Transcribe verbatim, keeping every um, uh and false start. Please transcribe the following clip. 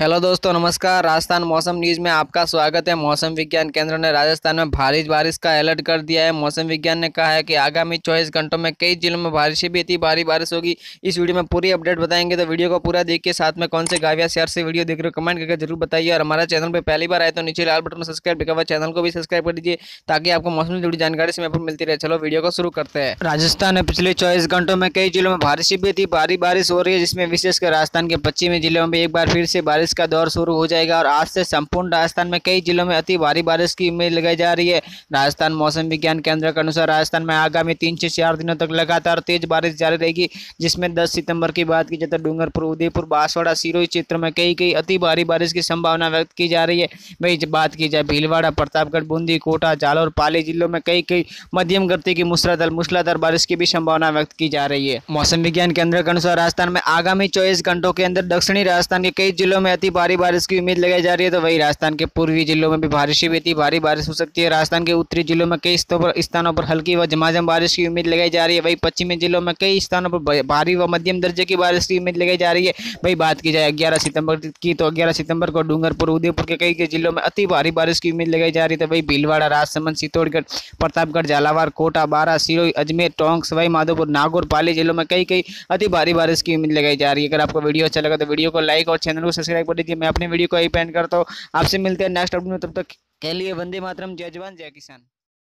Hello दोस्तों, नमस्कार। राजस्थान मौसम न्यूज़ में आपका स्वागत है। मौसम विज्ञान केंद्र ने राजस्थान में भारी बारिश का अलर्ट कर दिया है। मौसम विज्ञान ने कहा है कि आगामी चौबीस घंटों में कई जिलों में भारी से भी अति भारी बारिश होगी। इस वीडियो में पूरी अपडेट बताएंगे, तो वीडियो को पूरा देखिए। साथ में कौन से गाँव या शहर से वीडियो देख रहे हो कमेंट करके जरूर बताइए। और हमारा चैनल पर पहली बार आए तो नीचे लाल बटन सब्सक्राइब लिखा हुआ, चैनल को भी सब्सक्राइब कर दीजिए ताकि आपको मौसम से जुड़ी जानकारी समय पर मिलती रहे। चलो वीडियो को शुरू करते हैं। राजस्थान में पिछले चौबीस घंटों में कई जिलों में भारी से भी अति भारी बारिश हो रही है, जिसमें विशेषकर राजस्थान के पश्चिमी जिलों में एक बार फिर से बारिश का दौर शुरू हो जाएगा। और आज से संपूर्ण राजस्थान में कई जिलों में अति भारी बारिश की उम्मीद लगाई जा रही है। राजस्थान मौसम विज्ञान केंद्र के अनुसार राजस्थान में आगामी तीन से चार दिनों तक लगातार तेज बारिश जारी रहेगी, जिसमें दस सितंबर की बात की जाए तो डूंगरपुर, उदयपुर, बांसवाड़ा, सिरोही क्षेत्र में कई कई अति भारी बारिश की संभावना व्यक्त की जा रही है। वही बात की जाए भीलवाड़ा, प्रतापगढ़, बूंदी, कोटा, जालौर, पाली जिलों में कई कई मध्यम गति की मूसलाधार मूसलाधार बारिश की भी संभावना व्यक्त की जा रही है। मौसम विज्ञान केंद्र के अनुसार राजस्थान में आगामी चौबीस घंटों के अंदर दक्षिणी राजस्थान के कई जिलों में अति भारी बारिश की उम्मीद लगाई जा रही है, तो वही राजस्थान के पूर्वी जिलों में भी भारी से भी अति भारी बारिश हो सकती है। राजस्थान के उत्तरी जिलों में कई स्थानों पर हल्की व झमाझम बारिश की उम्मीद लगाई जा रही है। वही पश्चिमी जिलों में कई स्थानों पर भारी व मध्यम दर्जे की बारिश की उम्मीद लगाई जा रही है। वही बात की जाए ग्यारह सितंबर की, तो ग्यारह सितंबर को डूंगरपुर, उदयपुर के कई कई जिलों में अति भारी बारिश की उम्मीद लगाई जा रही है। वही भीलवाड़ा, राजसमंद, चित्तौड़गढ़, प्रतापगढ़, झालावाड़, कोटा, बारा, सिरोही, अजमेर, टोंक, सवाई माधोपुर, नागौर, पाली जिलों में कई कई अति भारी बारिश की उम्मीद लगाई जा रही है। अगर आपको वीडियो अच्छा लगा तो वीडियो को लाइक और चैनल को सब्सक्राइब कर दीजिए। मैं अपने वीडियो को यहीं पे एंड करता हूँ। आपसे मिलते हैं नेक्स्ट अपडेट में, तब तक के लिए वंदे मातरम, जय जवान जय किसान।